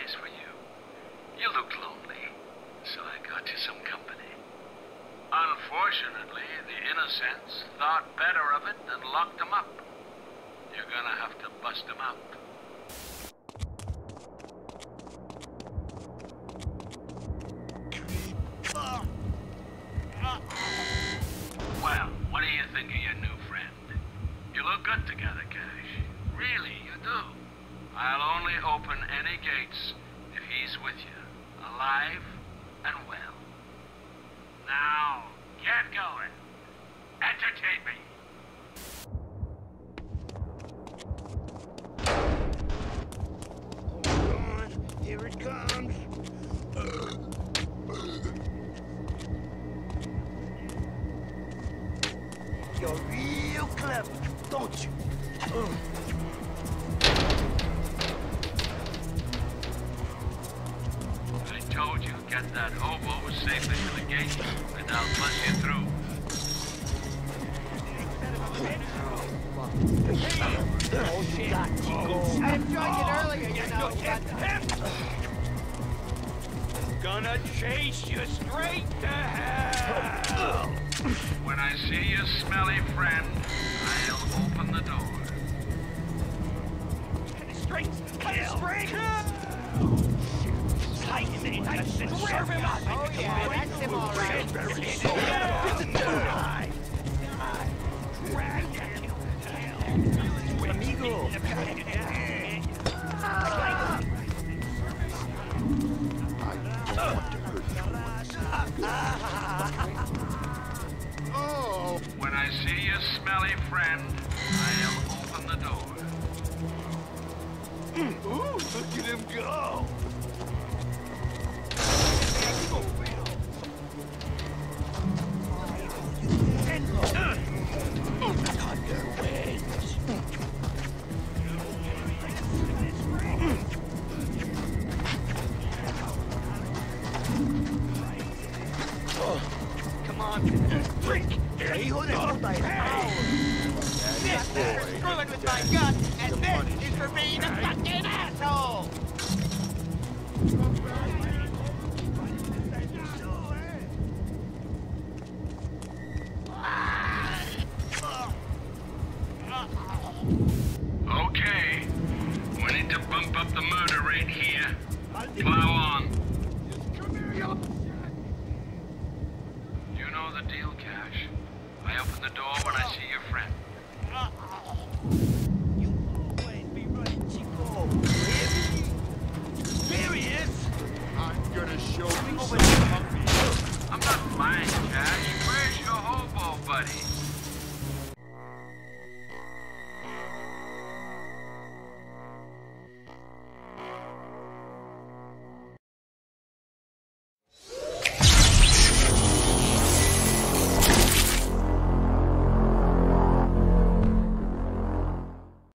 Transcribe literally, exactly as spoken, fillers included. eyes for you. You looked lonely, so I got you some company. Unfortunately, the innocents thought better of it and locked them up. You're gonna have to bust them out. Well, what do you think of your new friend? You look good together, Cash. Really, you do. I'll only open any gates if he's with you, alive and well. Now, get going. Entertain me. You're real clever, don't you? Uh. I told you, get that hobo safely to the gate, and I'll bust you through. Oh, shit. I enjoyed it earlier, you know. I'm gonna chase you straight to hell. When I see your smelly friend, I'll open the door. Cut it straight! Cut it straight! Tighten it! Tighten it! Grab him up! Oh yeah, that's him all right. Die! Die! Drag him to hell! Amigo! I don't want to hurt you. When I see your smelly friend, I'll open the door. Mm. Ooh, look at him go! Show me. I'm not lying, Cash. Where's your hobo buddy?